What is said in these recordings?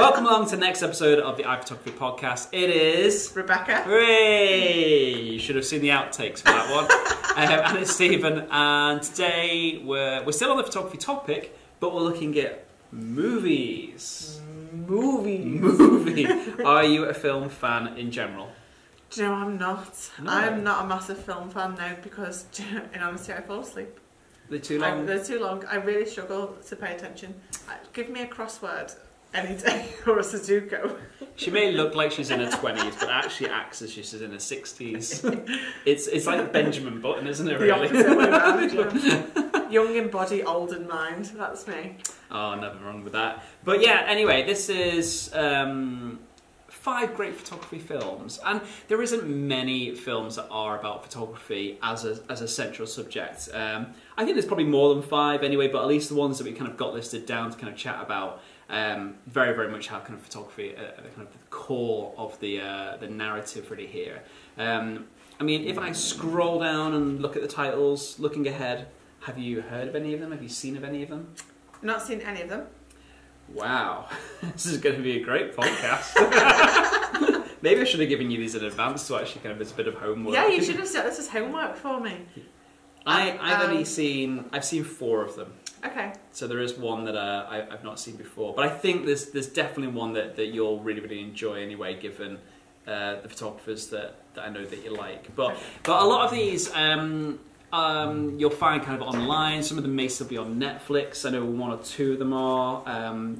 Welcome along to the next episode of the iPhotography Podcast. It is... Rebecca. Hooray! You should have seen the outtakes for that one. And it's Stephen. And today we're still on the photography topic, but we're looking at movies. Are you a film fan in general? Do you know, I'm not. No. I'm not a massive film fan now because, in honesty, I fall asleep. They're too long? They're too long. I really struggle to pay attention. Give me a crossword any day or a Sudoku. She may look like she's in her 20s, but actually acts as she's in her 60s. It's like Benjamin Button, isn't it, really? Young in body, old in mind. That's me. Oh, nothing wrong with that. But yeah, anyway, this is 5 great photography films. And there isn't many films that are about photography as a central subject. I think there's probably more than 5 anyway, but at least the ones that we kind of got listed down to kind of chat about very, very much have kind of photography at kind of the core of the narrative really here. I mean, if I scroll down and look at the titles, looking ahead, have you heard of any of them? Have you seen of any of them? Not seen any of them. Wow, this is going to be a great podcast. Maybe I should have given you these in advance to actually kind of as a bit of homework. Yeah, you should have said this is homework for me. I've seen 4 of them. Okay. So there is one that I've not seen before, but I think there's definitely one that you'll really enjoy anyway, given the photographers that I know that you like. But a lot of these you'll find kind of online. Some of them may still be on Netflix. I know 1 or 2 of them are.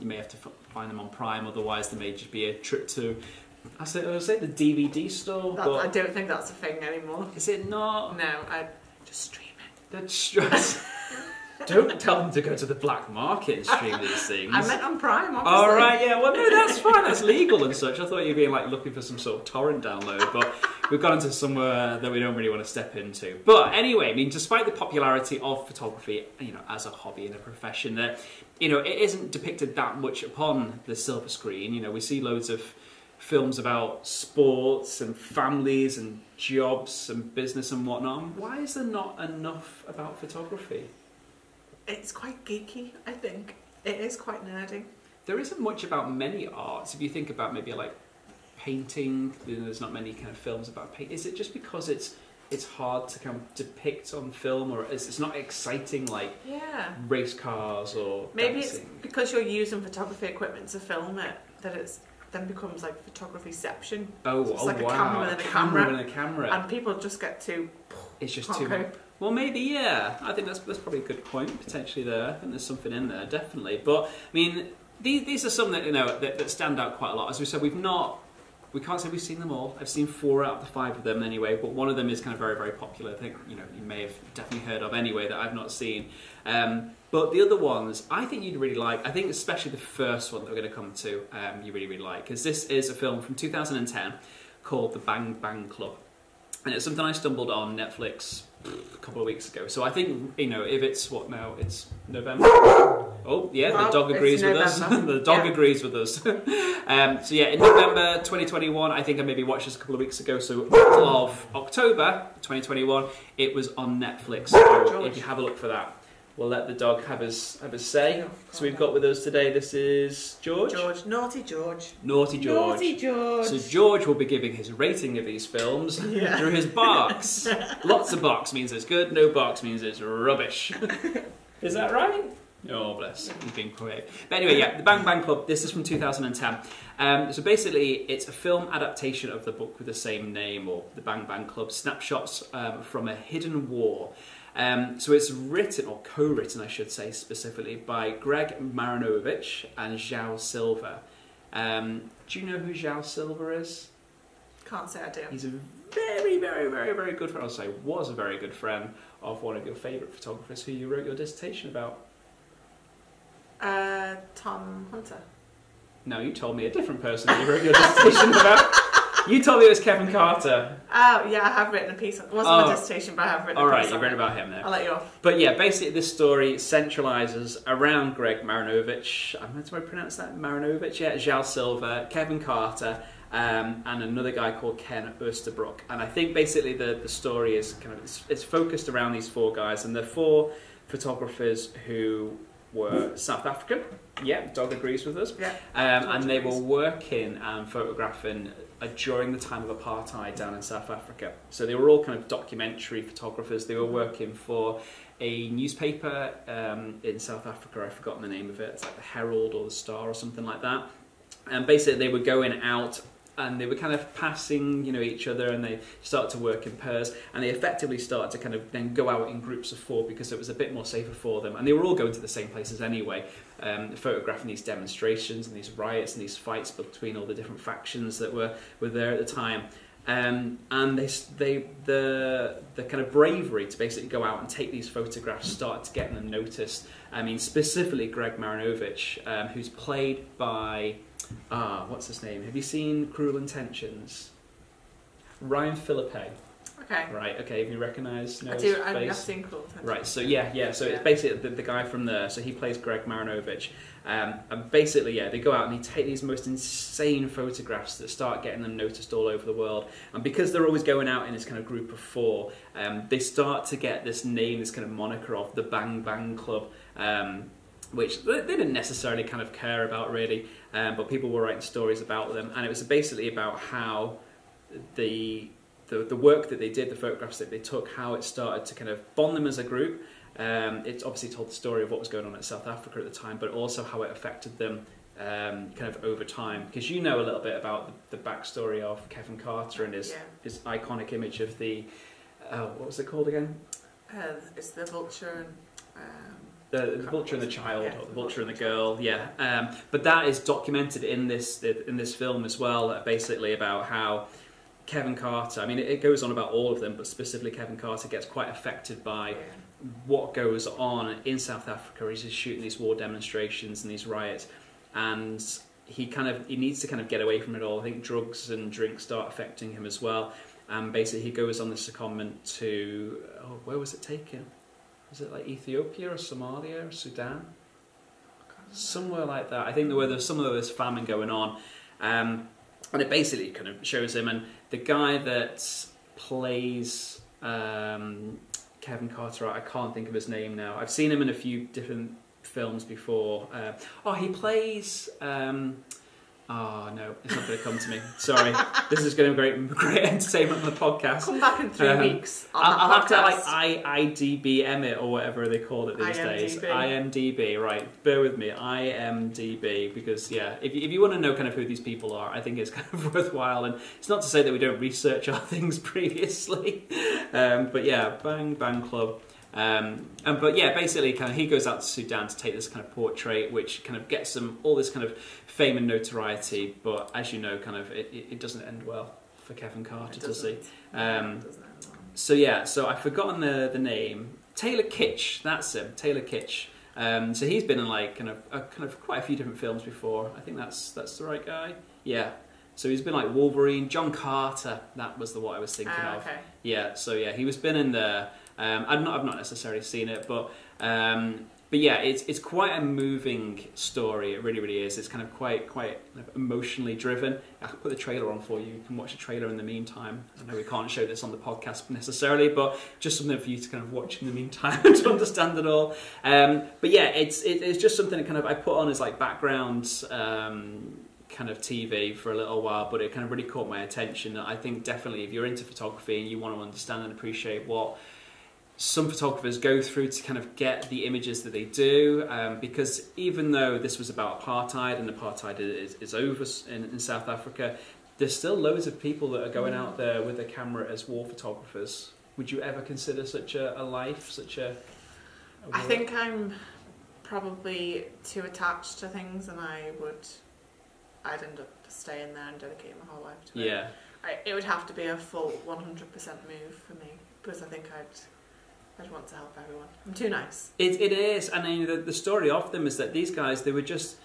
You may have to find them on Prime, otherwise there may just be a trip to, I would say the DVD store. I don't think that's a thing anymore. Is it not? No, I just stream it. That's stress. Don't tell them to go to the black market and stream these things. I meant on Prime, obviously. All right, yeah, well, no, that's fine. That's legal and such. I thought you were being, like, looking for some sort of torrent download, but we've gone into somewhere that we don't really want to step into. But anyway, I mean, despite the popularity of photography, you know, as a hobby and a profession, that, you know, it isn't depicted that much upon the silver screen. You know, we see loads of films about sports and families and jobs and business and whatnot. Why is there not enough about photography? It's quite geeky, I think. It is quite nerdy. There isn't much about many arts. If you think about maybe like painting, there's not many kind of films about painting. Is it just because it's hard to kind of depict on film, or it's not exciting like race cars or maybe dancing? It's because you're using photography equipment to film it that it's then becomes like photographyception. A camera within a camera. And people just get to... It's just too... Cope. Well, maybe, yeah. I think that's probably a good point, potentially, there. I think there's something in there, definitely. But, I mean, these are some that, you know, that stand out quite a lot. As we said, we can't say we've seen them all. I've seen 4 out of the 5 of them anyway, but one of them is kind of very, very popular. I think, you know, you may have definitely heard of anyway that I've not seen. But the other ones, I think you'd really like. I think especially the first one that we're going to come to, you really, really like, because this is a film from 2010 called The Bang Bang Club. And it's something I stumbled on Netflix a couple of weeks ago. So I think, you know, if it's what now? It's November. Oh, yeah, well, the dog agrees with us. The dog agrees with us. So yeah, in November 2021, I think I maybe watched this a couple of weeks ago. So of October 2021, it was on Netflix. So if you have a look for that, we'll let the dog have his say. So we've got with us today, this is George. George. Naughty George. Naughty George. Naughty George. So George will be giving his rating of these films through his barks. Lots of barks means it's good, no barks means it's rubbish. Is that right? Oh, bless. You've been great. But anyway, yeah, The Bang Bang Club, this is from 2010. So basically, it's a film adaptation of the book with the same name, or The Bang Bang Club, snapshots from a hidden war. So it's written, or co-written I should say specifically, by Greg Marinovich and João Silva. Do you know who João Silva is? Can't say I do. He's a very, very, very, very good friend, I'll say was a very good friend of one of your favourite photographers who you wrote your dissertation about. Tom Hunter. No, you told me a different person you wrote your dissertation about. You told me it was Kevin Carter. Oh, yeah, I have written a piece. It wasn't my dissertation, but I have written a piece. All right, you've written about him there. I'll let you off. But yeah, basically this story centralises around Greg Marinovich. How do I pronounce that? Marinovich? Yeah, João Silva, Kevin Carter, and another guy called Ken Osterbrook. And I think basically the story is kind of, it's focused around these 4 guys, and they're 4 photographers who were South African. Yeah, Dog agrees with us. Yeah. And they were working and photographing during the time of apartheid down in South Africa. So they were all kind of documentary photographers. They were working for a newspaper in South Africa. I've forgotten the name of it. It's like the Herald or the Star or something like that. And basically they were going out and they were kind of passing, you know, each other, and they started to work in pairs, and they effectively started to kind of then go out in groups of four because it was a bit more safer for them, and they were all going to the same places anyway, photographing these demonstrations and these riots and these fights between all the different factions that were there at the time. And the kind of bravery to basically go out and take these photographs started to get them noticed. I mean, specifically Greg Marinovich, who's played by, what's his name? Have you seen Cruel Intentions? Ryan Philippe. Okay. Right, okay, have you recognised? No, I do, I've seen Cruel Intentions. Right, so yeah, so it's basically the guy from there, so he plays Greg Marinovich. And basically, yeah, they go out and they take these most insane photographs that start getting them noticed all over the world. And because they're always going out in this kind of group of four, they start to get this name, this kind of moniker of the Bang Bang Club, which they didn't necessarily kind of care about really, but people were writing stories about them. And it was basically about how the work that they did, the photographs that they took, how it started to kind of bond them as a group. It obviously told the story of what was going on in South Africa at the time, but also how it affected them kind of over time. Because you know a little bit about the backstory of Kevin Carter and his iconic image of the... what was it called again? It's the vulture and... The vulture and the child, or the vulture and the girl, yeah. But that is documented in this film as well, basically about how Kevin Carter, I mean, it goes on about all of them, but specifically Kevin Carter gets quite affected by what goes on in South Africa. He's just shooting these war demonstrations and these riots, and he needs to kind of get away from it all. I think drugs and drinks start affecting him as well, and basically he goes on this secondment to, where was it taken? Was it like Ethiopia or Somalia or Sudan? Somewhere like that. I think there was some of those famine going on, and it basically kind of shows him. And the guy that plays Kevin Carter, I can't think of his name now. I've seen him in a few different films before. He plays. Oh no, it's not going to come to me. Sorry, this is going to be great entertainment on the podcast. Come back in 3 weeks. I'll have to like IDBM it or whatever they call it these days. IMDb, right? Bear with me, IMDb, because yeah, if you want to know kind of who these people are, I think it's kind of worthwhile. And it's not to say that we don't research our things previously, but yeah, Bang Bang Club. But yeah, basically kind of he goes out to Sudan to take this kind of portrait, which kind of gets him all this kind of fame and notoriety, but as you know, kind of it doesn't end well for Kevin Carter, does he? It doesn't end well. So yeah, so I've forgotten the name. Taylor Kitsch, that's him, Taylor Kitsch. So he's been in like kind of quite a few different films before. I think that's the right guy. Yeah. So he's been like Wolverine, John Carter, that was the what I was thinking of. Yeah, so yeah, he was been in there. I've not necessarily seen it, but yeah, it's quite a moving story. It really, really is. It's kind of quite emotionally driven. I can put the trailer on for you. You can watch the trailer in the meantime. I know we can't show this on the podcast necessarily, but just something for you to kind of watch in the meantime to understand it all. But yeah, it's just something that kind of I put on as like background kind of TV for a little while, but it kind of really caught my attention. I think definitely if you're into photography and you want to understand and appreciate what some photographers go through to kind of get the images that they do, because even though this was about apartheid and apartheid is over in South Africa, there's still loads of people that are going out there with a camera as war photographers. Would you ever consider such a life, such a... I think I'm probably too attached to things and I'd end up staying there and dedicate my whole life to it. Yeah. It would have to be a full 100% move for me, because I think I'd want to help everyone. I'm too nice. It is. I mean, the story of them is that these guys, they were just...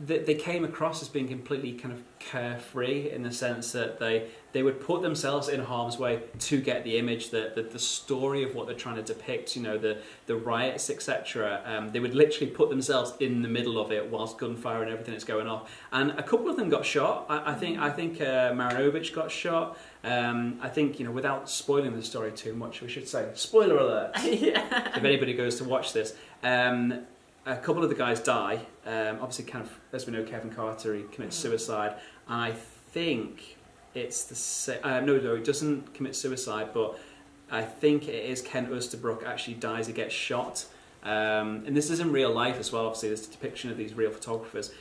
They came across as being completely kind of carefree in the sense that they would put themselves in harm's way to get the image, the story of what they're trying to depict, you know, the riots, etc. They would literally put themselves in the middle of it whilst gunfire and everything is going off. And a couple of them got shot. I think Marinovich got shot. I think, you know, without spoiling the story too much, we should say, spoiler alert, if anybody goes to watch this. a couple of the guys die. Obviously, kind of, as we know, Kevin Carter, he commits suicide, and I think it's the same. No, he doesn't commit suicide, but I think it is Ken Osterbrook actually dies. He gets shot, and this is in real life as well. Obviously, there's a depiction of these real photographers.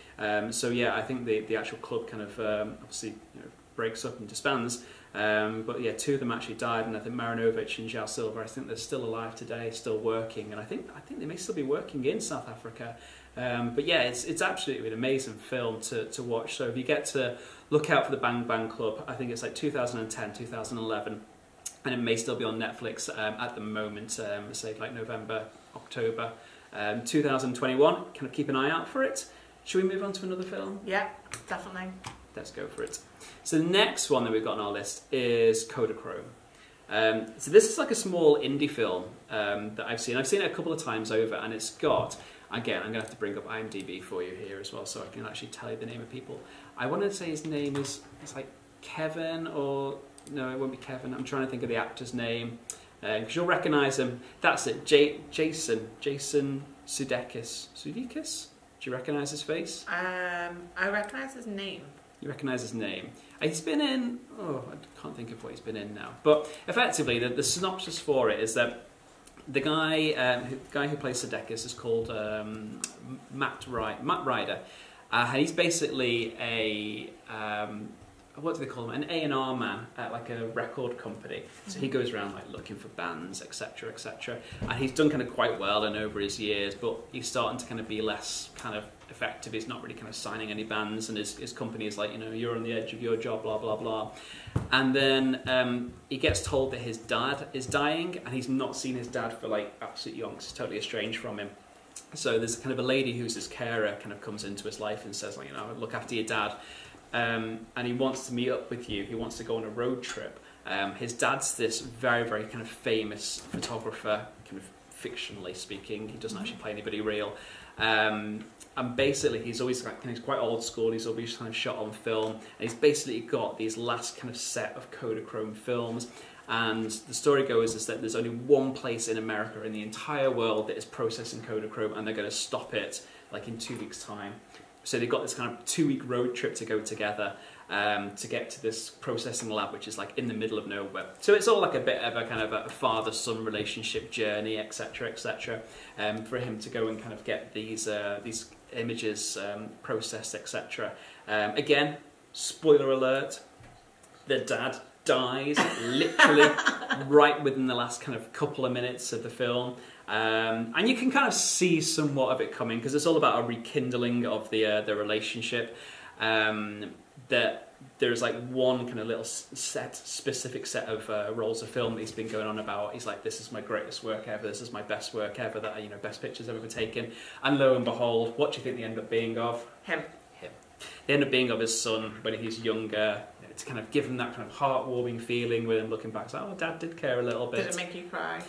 So yeah, I think the actual club kind of obviously, you know, breaks up and disbands. But yeah, two of them actually died, and I think Marinovich and João Silva, I think they're still alive today, still working, and I think they may still be working in South Africa. But yeah, it's absolutely an amazing film to watch. So if you get to look out for the Bang Bang Club, I think it's like 2010, 2011, and it may still be on Netflix at the moment, say like November, October, 2021. Kind of keep an eye out for it. Should we move on to another film? Yeah, definitely. Let's go for it. So the next one that we've got on our list is Kodachrome. So this is like a small indie film that I've seen. I've seen it a couple of times over, and it's got, again, I'm going to have to bring up IMDb for you here as well, so I can actually tell you the name of people. I want to say his name is, it's like Kevin, or, no, it won't be Kevin. I'm trying to think of the actor's name, because you'll recognise him. That's it, Jason Sudeikis. Sudeikis? Do you recognise his face? I recognise his name. You recognise his name. He's been in... oh, I can't think of what he's been in now. But effectively, the synopsis for it is that the guy who plays Sudeikis is called Matt Ryder. And he's basically a... what do they call him? An A&R man at like a record company. So he goes around like looking for bands, etc, etc. And he's done kind of quite well and over his years, but he's starting to kind of be less kind of effective. He's not really kind of signing any bands, and his company is like, you know, you're on the edge of your job, blah, blah, blah. And then he gets told that his dad is dying, and he's not seen his dad for like absolute yonks. He's totally estranged from him. So there's kind of a lady who's his carer kind of comes into his life and says, like, you know, look after your dad. And he wants to meet up with you. He wants to go on a road trip. His dad's this very, very kind of famous photographer, kind of fictionally speaking. He doesn't actually play anybody real. And basically, he's always like, he's quite old school. He's always kind of shot on film, and he's basically got these last kind of set of Kodachrome films. And the story goes is that there's only one place in America in the entire world that is processing Kodachrome, and they're going to stop it like in 2 weeks' time. So they've got this kind of 2-week road trip to go together to get to this processing lab, which is like in the middle of nowhere. So it's all like a bit of a kind of a father-son relationship journey, etc, etc, for him to go and kind of get these images processed, etc. Again, spoiler alert, the dad dies literally right within the last kind of couple of minutes of the film. And you can kind of see somewhat of it coming, because it's all about a rekindling of the relationship. That there's like one kind of little specific set of rolls of film that he's been going on about. He's like, this is my greatest work ever, this is my best work ever, that, you know, best pictures I've ever taken. And lo and behold, what do you think they end up being of? Him. They end up being of his son when he's younger, to kind of give him that kind of heartwarming feeling with him looking back. It's like, oh, Dad did care a little bit. Did it make you cry?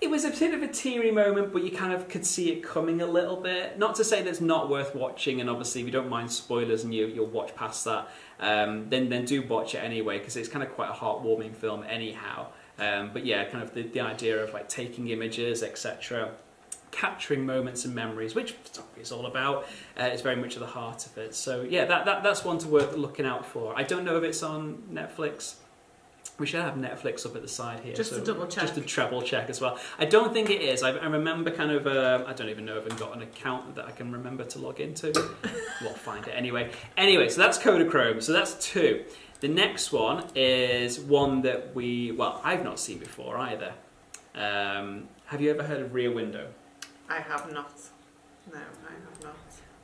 It was a bit of a teary moment, but you kind of could see it coming a little bit. Not to say that it's not worth watching, and obviously if you don't mind spoilers and you'll watch past that, then do watch it anyway, because it's kind of quite a heartwarming film anyhow. But yeah, kind of the idea of like taking images, etc., capturing moments and memories, which photography is all about, is very much at the heart of it. So yeah, that's one to worth looking out for. I don't know if it's on Netflix. We should have Netflix up at the side here. Just so, to double check. Just to treble check as well. I don't think it is. I remember kind of, I don't even know if I've got an account that I can remember to log into. We'll find it anyway. Anyway, so that's Kodachrome. So that's two. The next one is one that I've not seen before either. Have you ever heard of Rear Window? I have not. No, I have not.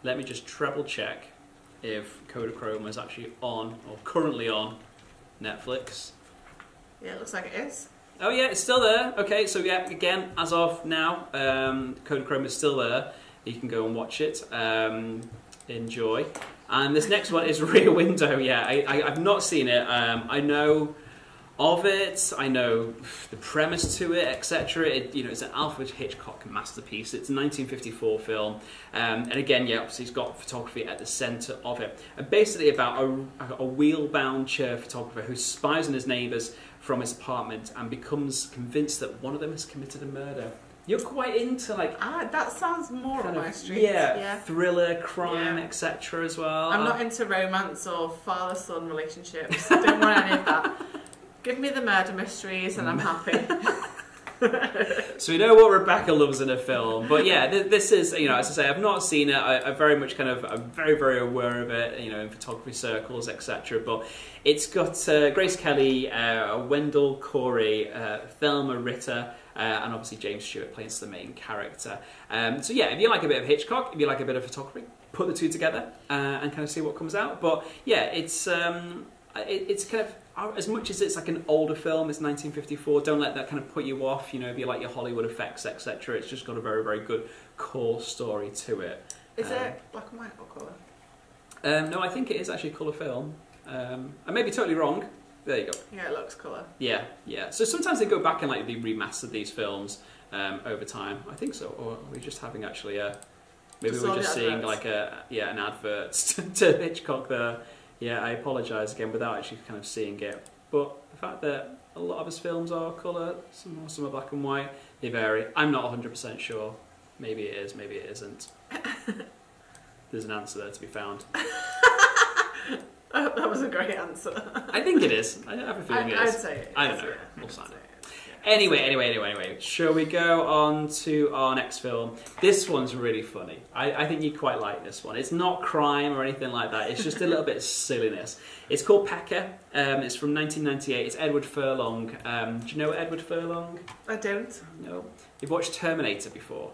Let me just treble check if Kodachrome is actually on, or currently on, Netflix. Yeah, it looks like it is. Oh yeah, it's still there. Okay, so yeah, again, as of now, Kodachrome is still there. You can go and watch it. Enjoy. And this next one is Rear Window. Yeah, I've not seen it. I know of it. I know the premise to it, etc. You know, it's an Alfred Hitchcock masterpiece. It's a 1954 film. And again, yeah, obviously it's got photography at the centre of it. And basically about a wheel-bound chair photographer who spies on his neighbours from his apartment and becomes convinced that one of them has committed a murder. You're quite into like that sounds more on my street. Yeah, yeah. Thriller, crime, etc. as well. I'm not into romance or father-son relationships. I don't want any of that. Give me the murder mysteries and I'm happy. So we know what Rebecca loves in a film, but yeah, this is, you know, as I say, I've not seen it. I very much kind of, I'm very, very aware of it, you know, in photography circles, etc. But it's got Grace Kelly, Wendell Corey, Thelma Ritter, and obviously James Stewart plays the main character. So yeah, if you like a bit of Hitchcock, if you like a bit of photography, put the two together and kind of see what comes out. But yeah, it's kind of, as much as it's like an older film, it's 1954, don't let that kind of put you off, you know, if you like your Hollywood effects, etc. It's just got a very, very good core story to it. Is it black and white or colour? No, I think it is actually a colour film. I may be totally wrong. There you go. Yeah, it looks colour. Yeah, yeah. So sometimes they go back and like they remaster these films over time. I think so. Or we're just having actually a... Maybe just we're just seeing adverts. Like a... Yeah, an advert to Hitchcock there. Yeah, I apologise again without actually kind of seeing it. But the fact that a lot of his films are colour, some are black and white, they vary. I'm not 100% sure. Maybe it is, maybe it isn't. There's an answer there to be found. That was a great answer. I think it is. I have a feeling it is. I'd say it is. I don't know. Yeah. We'll sign it. Anyway, shall we go on to our next film? This one's really funny. I think you quite like this one. It's not crime or anything like that. It's just a little bit of silliness. It's called Pecker. It's from 1998. It's Edward Furlong. Do you know Edward Furlong? I don't. No. You've watched Terminator before?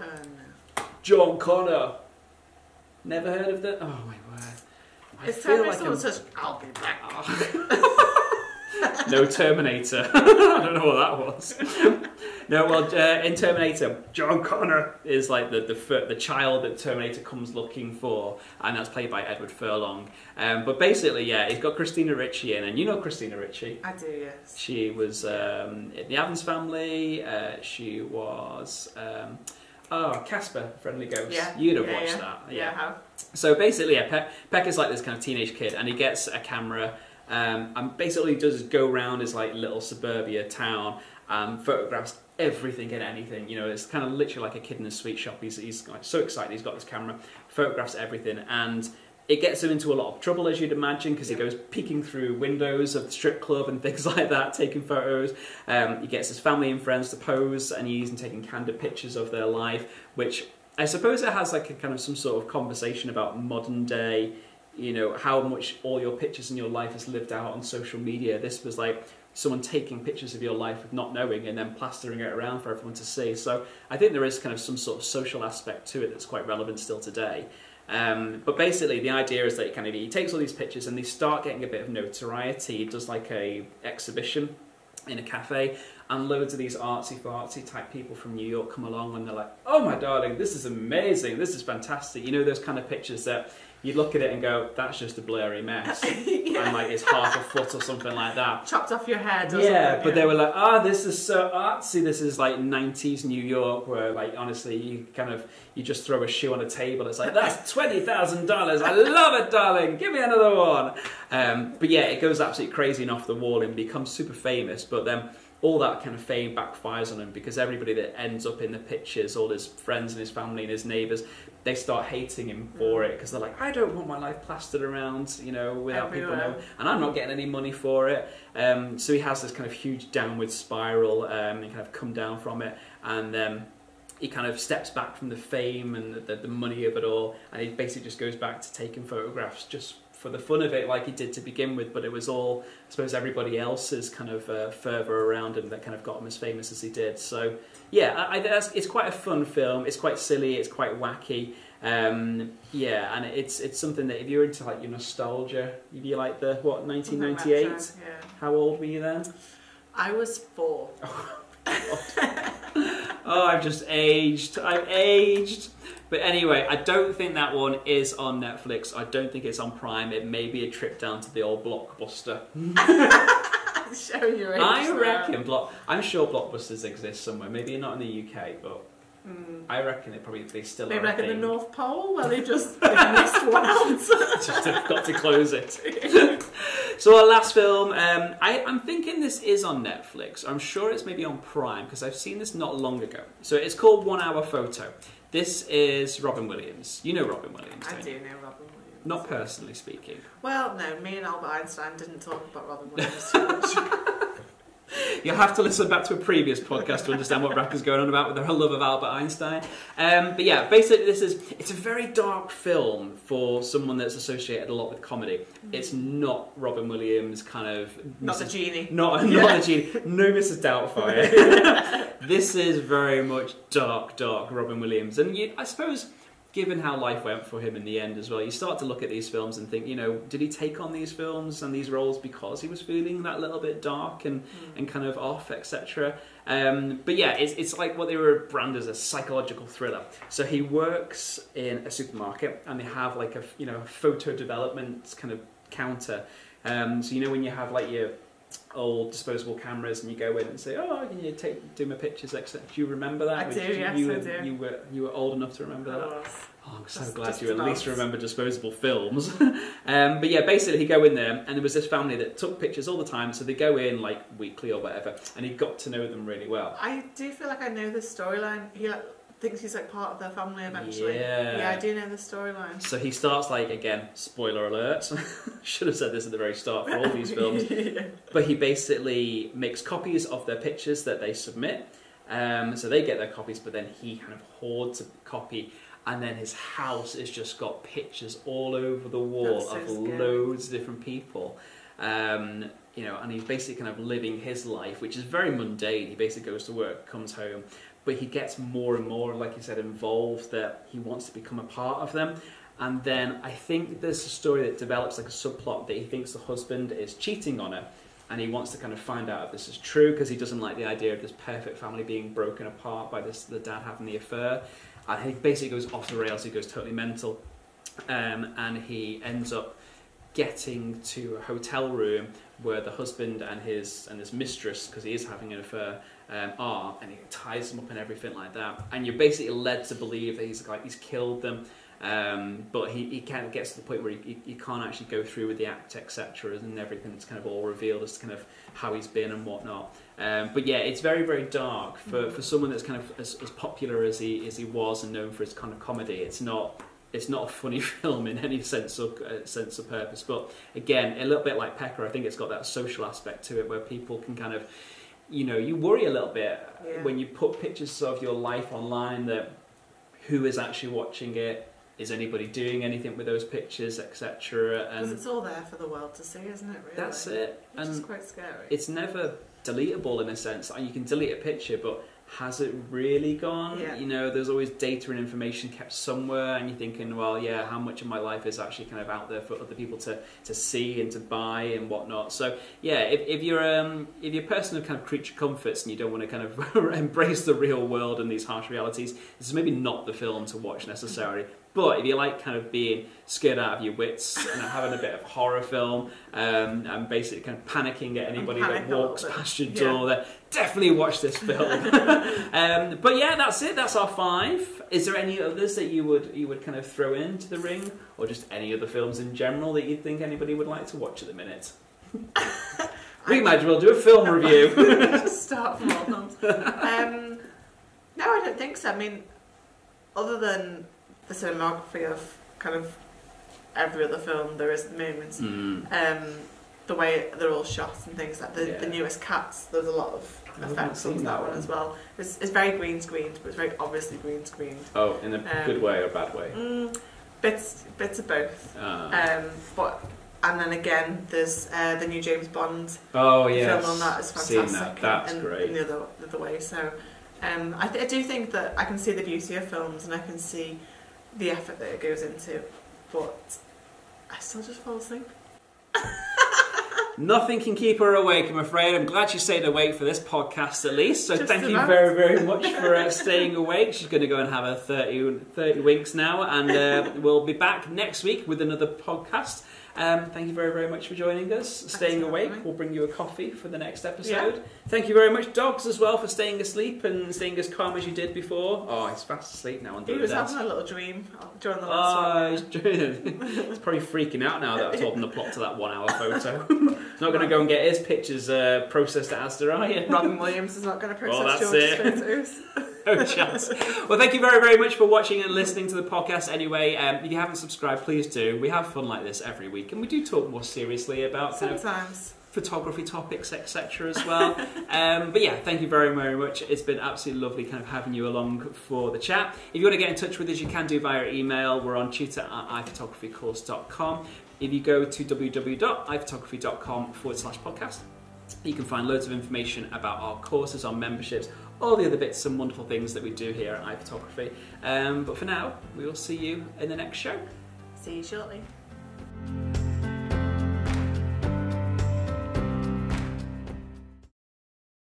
No. John Connor. Never heard of that? Oh, my word. It's Terminator like says, I'll be back. Oh. No, Terminator. I don't know what that was. No, well, in Terminator, John Connor is like the child that Terminator comes looking for, and that's played by Edward Furlong. But basically, yeah, it's got Christina Ricci in, and you know Christina Ricci. I do, yes. She was in The Addams Family. She was... Casper, Friendly Ghost. Yeah. You'd have watched that. Yeah. I have. So basically, yeah, Peck is like this kind of teenage kid, and he gets a camera... and basically does go around his like little suburbia town and photographs everything and anything. You know, it's kind of literally like a kid in a sweet shop. He's like so excited he's got this camera, photographs everything, and it gets him into a lot of trouble, as you'd imagine, because he goes peeking through windows of the strip club and things like that, taking photos. He gets his family and friends to pose, and he's taking candid pictures of their life, which I suppose it has like a kind of some sort of conversation about modern day, you know, how much all your pictures in your life is lived out on social media. This was like someone taking pictures of your life with not knowing and then plastering it around for everyone to see. So I think there is kind of some sort of social aspect to it that's quite relevant still today. But basically the idea is that he takes all these pictures and they start getting a bit of notoriety. He does like a exhibition in a cafe, and loads of these artsy-fartsy type people from New York come along and they're like, oh my darling, this is amazing, this is fantastic. You know, those kind of pictures that you look at it and go, that's just a blurry mess. Yeah. And like it's half a foot or something like that. Chopped off your head or something. But they were like, oh, this is so artsy. This is like 90s New York where like, honestly, you kind of, you just throw a shoe on a table. It's like, that's $20,000. I love it, darling. Give me another one. But yeah, it goes absolutely crazy and off the wall and becomes super famous. But then all that kind of fame backfires on him because everybody that ends up in the pictures, all his friends and his family and his neighbours, they start hating him for it because they're like, I don't want my life plastered around, you know, without people knowing, and I'm not getting any money for it. So he has this kind of huge downward spiral and kind of come down from it, and he kind of steps back from the fame and the money of it all, and he basically just goes back to taking photographs just for the fun of it, like he did to begin with, but it was all, I suppose, everybody else's kind of fervour around him that kind of got him as famous as he did. So yeah, it's quite a fun film. It's quite silly. It's quite wacky. Yeah, and it's something that if you're into like your nostalgia, if you like the what 1998. Yeah. How old were you then? I was 4. Oh, I've just aged. I've aged. But anyway, I don't think that one is on Netflix. I don't think it's on Prime. It may be a trip down to the old Blockbuster. Show your age. I reckon I'm sure Blockbusters exist somewhere. Maybe not in the UK, but I reckon it probably they still maybe are like at the North Pole where they just missed one out. Just have got to close it. So our last film, I'm thinking this is on Netflix. I'm sure it's maybe on Prime because I've seen this not long ago. So it's called 1 Hour Photo. This is Robin Williams. You know Robin Williams, don't you? I do know Robin Williams. Not personally speaking. Well, no, me and Albert Einstein didn't talk about Robin Williams too much. You'll have to listen back to a previous podcast to understand what Rebecca's going on about with her love of Albert Einstein. But yeah, basically it's a very dark film for someone that's associated a lot with comedy. It's not Robin Williams kind of... Not the genie. Not the genie. No Mrs. Doubtfire. This is very much dark, dark Robin Williams. And I suppose... Given how life went for him in the end as well, you start to look at these films and think, you know, did he take on these films and these roles because he was feeling that little bit dark and kind of off, etc. But yeah, it's like what they were branded as a psychological thriller. So he works in a supermarket and they have like a photo development kind of counter. So you know when you have like your old disposable cameras and you go in and say, oh, can you do my pictures, etc. Do you remember that? I do, yes, I do. You were old enough to remember that? Oh, I'm so glad you at least remember disposable films. But yeah, basically he go in there and there was this family that took pictures all the time, so they go in like weekly or whatever, and he got to know them really well. I do feel like I know the storyline. He like thinks he's like part of their family eventually. Yeah, I do know the storyline. So he starts like, again, spoiler alert, should have said this at the very start for all these films, yeah. But he basically makes copies of their pictures that they submit, so they get their copies, but then he kind of hoards a copy, and then his house has just got pictures all over the wall loads of different people. And he's basically kind of living his life, which is very mundane. He basically goes to work, comes home, but he gets more and more, like you said, involved, that he wants to become a part of them. And then I think there's a story that develops like a subplot that he thinks the husband is cheating on her, and he wants to kind of find out if this is true because he doesn't like the idea of this perfect family being broken apart by the dad having the affair. And he basically goes off the rails, he goes totally mental, and he ends up getting to a hotel room where the husband and his mistress, because he is having an affair, are, and he ties them up and everything like that. And you're basically led to believe that he's killed them, but he kind of gets to the point where he can't actually go through with the act, etc. And everything's kind of all revealed as to kind of how he's been and whatnot. But yeah, it's very, very dark for someone that's kind of as popular as he was and known for his kind of comedy. It's not a funny film in any sense of purpose, but again, a little bit like Pecker, I think it's got that social aspect to it where people can kind of, you worry a little bit when you put pictures of your life online that who is actually watching it, is anybody doing anything with those pictures, etc. Because it's all there for the world to see, isn't it, really? That's it. Which is quite scary. It's never deletable in a sense. You can delete a picture, but... has it really gone? Yeah. There's always data and information kept somewhere, and you're thinking, well, yeah, how much of my life is actually kind of out there for other people to see and to buy and whatnot? So yeah, if you're a person of kind of creature comforts and you don't want to kind of embrace the real world and these harsh realities, this is maybe not the film to watch necessarily. But if you like kind of being scared out of your wits and having a bit of horror film and basically kind of panicking at anybody that walks past your door, then definitely watch this film. But yeah, that's it. That's our 5. Is there any others that you would kind of throw into the ring, or just any other films in general that you think anybody would like to watch at the minute? We might as well do a film review. Just start from all films. No, I don't think so. I mean, other than the cinematography of kind of every other film there is at the moment. The way they're all shot and things like the newest Cats, there's a lot of effects on that one as well. It's very green screened, but it's very obviously green screened. Oh, in a good way or a bad way? Bits of both. And then again, there's the new James Bond film on that is fantastic. Seen that. That's great. In the other way. So I do think that I can see the beauty of films and I can see the effort that it goes into, but I still just fall asleep. Nothing can keep her awake, I'm afraid. I'm glad she stayed awake for this podcast at least, so just thank you very, very much for staying awake. She's going to go and have her 30 winks now, and we'll be back next week with another podcast. Thank you very, very much for joining us. Thanks staying awake. We'll bring you a coffee for the next episode. Yeah. Thank you very much, dogs, as well, for staying asleep and staying as calm as you did before. Oh, he's fast asleep now. He was having a little dream during the last one. He's probably freaking out now that I've told him the plot to that one-hour photo. He's not going to go and get his pictures processed as to Ryan. Robin Williams is not going to process George's photos. No chance. Well, thank you very, very much for watching and listening to the podcast anyway. If you haven't subscribed, please do. We have fun like this every week, and we do talk more seriously about sometimes photography topics, etc. as well. But yeah, thank you very, very much. It's been absolutely lovely kind of having you along for the chat. If you want to get in touch with us, you can do via email. We're on tutor@iphotographycourse.com. If you go to www.iphotography.com/podcast, you can find loads of information about our courses, our memberships, all the other bits and wonderful things that we do here at iPhotography. But for now, we will see you in the next show. See you shortly.